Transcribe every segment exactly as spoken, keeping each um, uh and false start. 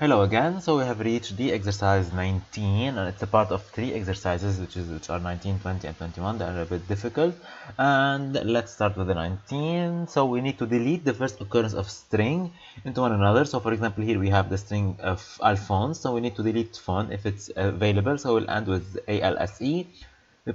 Hello again. So we have reached the exercise nineteen, and it's a part of three exercises which is which are nineteen, twenty and twenty-one. They are a bit difficult, and let's start with the nineteen. So we need to delete the first occurrence of string into one another. So for example, here we have the string of Alphonse, so we need to delete Fon if it's available, so we'll end with A L S E.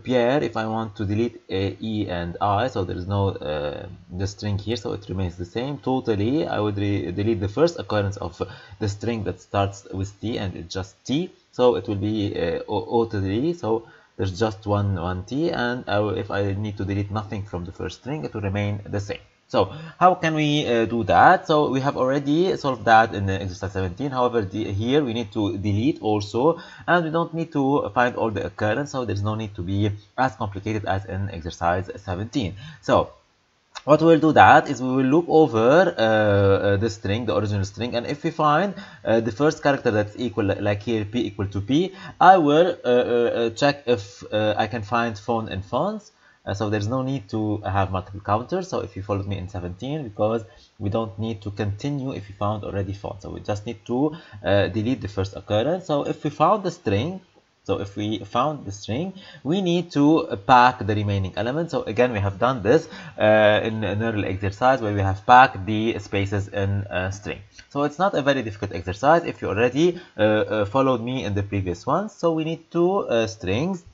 Pierre, if I want to delete a, E and I, so there is no uh, the string here, so it remains the same. Totally, I would delete the first occurrence of the string that starts with T and it's just T, so it will be uh, o, o totally, so there's just one one T, and I will, if I need to delete nothing from the first string, it will remain the same. So how can we uh, do that? So we have already solved that in exercise seventeen. However, the, here we need to delete also, and we don't need to find all the occurrence, so there's no need to be as complicated as in exercise seventeen. So what we'll do that is we will loop over uh, uh, the string, the original string, and if we find uh, the first character that's equal, like here P equal to P, I will uh, uh, check if uh, I can find phone and phones. Uh, so there's no need to have multiple counters, so if you followed me in seventeen, because we don't need to continue if we found already found, so we just need to uh, delete the first occurrence. So if we found the string, so if we found the string, we need to pack the remaining elements. So again, we have done this uh, in an early exercise where we have packed the spaces in a string. So it's not a very difficult exercise if you already uh, uh, followed me in the previous ones. So we need two uh, strings.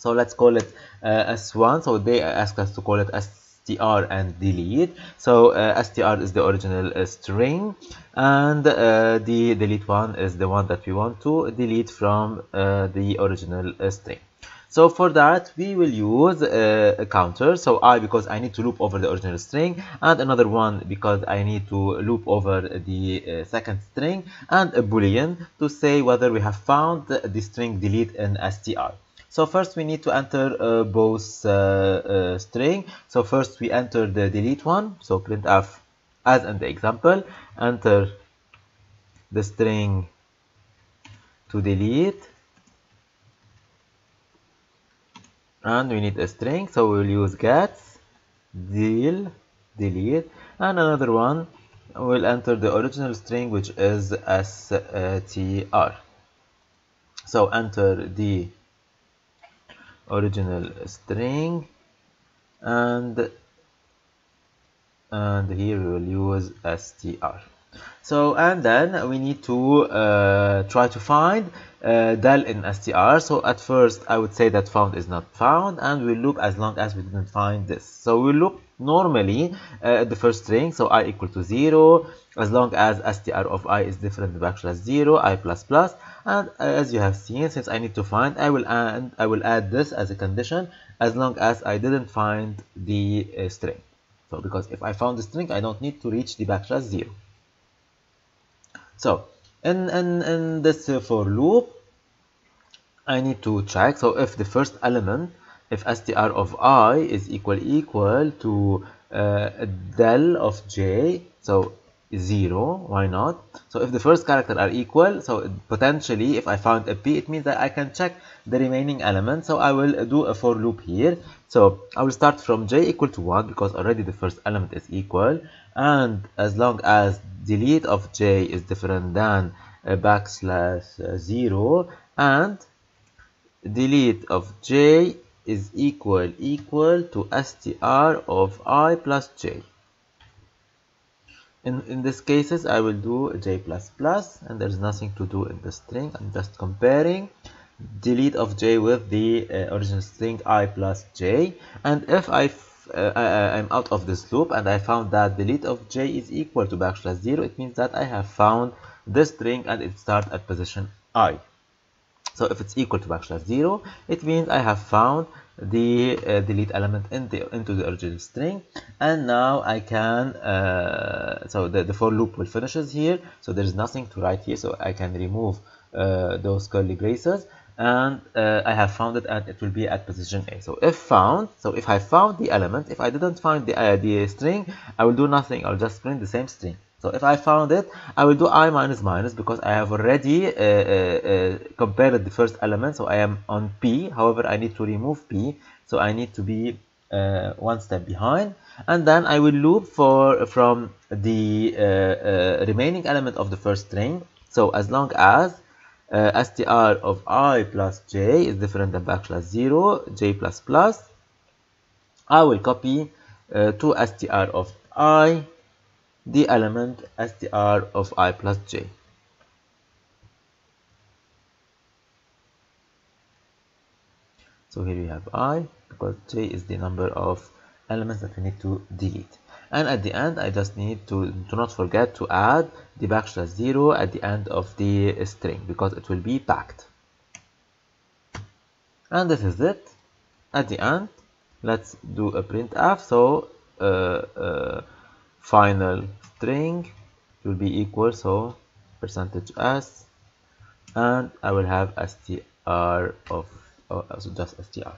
So let's call it uh, S one. So they asked us to call it S T R and delete. So uh, S T R is the original uh, string, and uh, the delete one is the one that we want to delete from uh, the original uh, string. So for that, we will use uh, a counter. So I, because I need to loop over the original string, and another one because I need to loop over the uh, second string, and a boolean to say whether we have found the string delete in S T R. So first we need to enter uh, both uh, uh, string. So first we enter the delete one, so printf as in the example, enter the string to delete, and we need a string, so we will use gets del delete, and another one will enter the original string, which is S T R. So enter the original string, and and here we will use S T R. So and then we need to uh, try to find uh, del in S T R. So at first I would say that found is not found, and we'll look as long as we didn't find this. So we'll look normally uh, at the first string, so I equal to zero, as long as S T R of I is different than backslash zero, I plus plus, and as you have seen, since I need to find, I will add, I will add this as a condition as long as I didn't find the uh, string. So because if I found the string, I don't need to reach the backslash zero. So in, in, in this uh, for loop, I need to check, so if the first element, if S T R of I is equal equal to uh, del of j, so zero, why not? So if the first character are equal, so potentially if I found a P, it means that I can check the remaining element. So I will do a for loop here. So I will start from j equal to one, because already the first element is equal, and as long as delete of j is different than uh, backslash uh, zero, and delete of j is equal equal to S T R of I plus j. In, in this cases, I will do j plus plus, and there's nothing to do in the string. I'm just comparing delete of j with the uh, original string I plus j. And if I, f uh, I I'm out of this loop and I found that delete of j is equal to backslash zero, it means that I have found this string and it starts at position I. So if it's equal to backslash zero, it means I have found the uh, delete element in the, into the original string, and now I can uh, so the, the for loop will finishes here, so there's nothing to write here, so I can remove uh, those curly braces, and uh, I have found it, and it will be at position A. So if found, so if I found the element, if I didn't find the, uh, the string, I will do nothing, I'll just print the same string. So if I found it, I will do I minus minus, because I have already uh, uh, uh, compared the first element, so I am on P. However, I need to remove P, so I need to be uh, one step behind, and then I will loop for from the uh, uh, remaining element of the first string. So as long as uh, str of I plus j is different than backslash zero, j plus plus, I will copy uh, to str of I the element str of I plus j. So here we have I, because j is the number of elements that we need to delete. And at the end, I just need to do not forget to add the backslash zero at the end of the string, because it will be packed. And this is it. At the end, let's do a printf. So uh, uh, final string will be equal, so percentage s, and I will have str of, oh, so just str.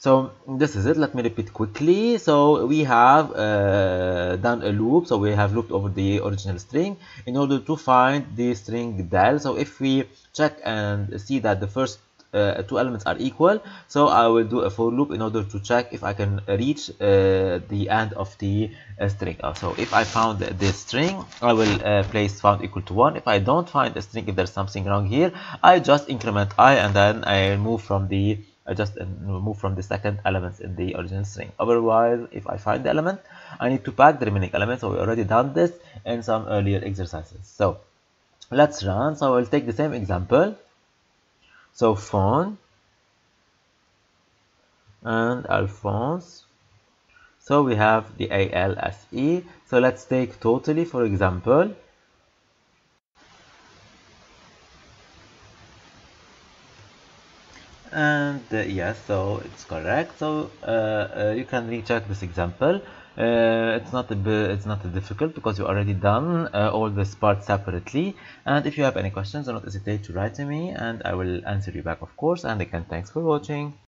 So this is it. Let me repeat quickly. So we have uh, done a loop. So we have looped over the original string in order to find the string del. So if we check and see that the first uh, two elements are equal, so I will do a for loop in order to check if I can reach uh, the end of the uh, string. So if I found this string, I will uh, place found equal to one. If I don't find a string, if there's something wrong here, I just increment I, and then I move from the I just move from the second elements in the original string. Otherwise, if I find the element, I need to pack the remaining elements. So we already done this in some earlier exercises. So let's run. So I'll take the same example. So phone and Alphonse. So we have the A L S E. So let's take totally, for example. And uh, yes, so it's correct. So uh, uh, you can recheck this example. Uh, it's not a it's not a difficult, because you already done uh, all this part separately. And if you have any questions, do not hesitate to write to me, and I will answer you back, of course. And again, thanks for watching.